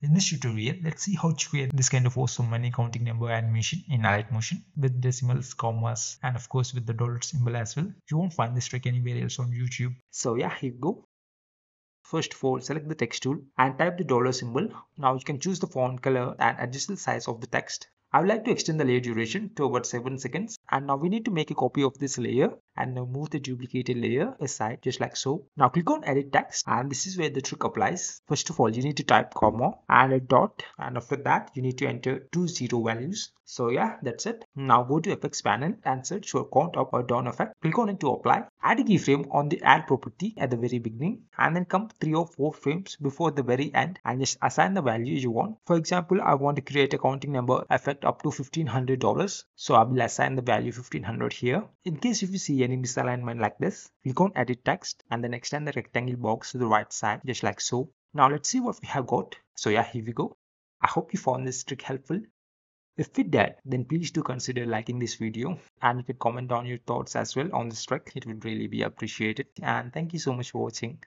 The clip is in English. In this tutorial, let's see how to create this kind of awesome money counting number animation in Alight Motion with decimals, commas, and of course with the dollar symbol as well. You won't find this trick anywhere else on YouTube. So yeah, here you go. First of all, select the text tool and type the dollar symbol. Now you can choose the font color and adjust the size of the text. I would like to extend the layer duration to about 7 seconds. And now we need to make a copy of this layer and now move the duplicated layer aside just like so. Now click on edit text and this is where the trick applies. First of all, you need to type comma and a dot, and after that you need to enter 2 0 values. So yeah, that's it. Now go to effects panel and search for count up or down effect. Click on it to apply. Add a keyframe on the add property at the very beginning and then come 3 or 4 frames before the very end and just assign the value you want. For example, I want to create a counting number effect up to $1,500, so I will assign the value 1500 here. In case if you see any misalignment like this, click on edit text and then extend the rectangle box to the right side just like so. Now let's see what we have got. So yeah, here we go. I hope you found this trick helpful. If it did, then please do consider liking this video and you can comment down your thoughts as well on this trick. It would really be appreciated, and thank you so much for watching.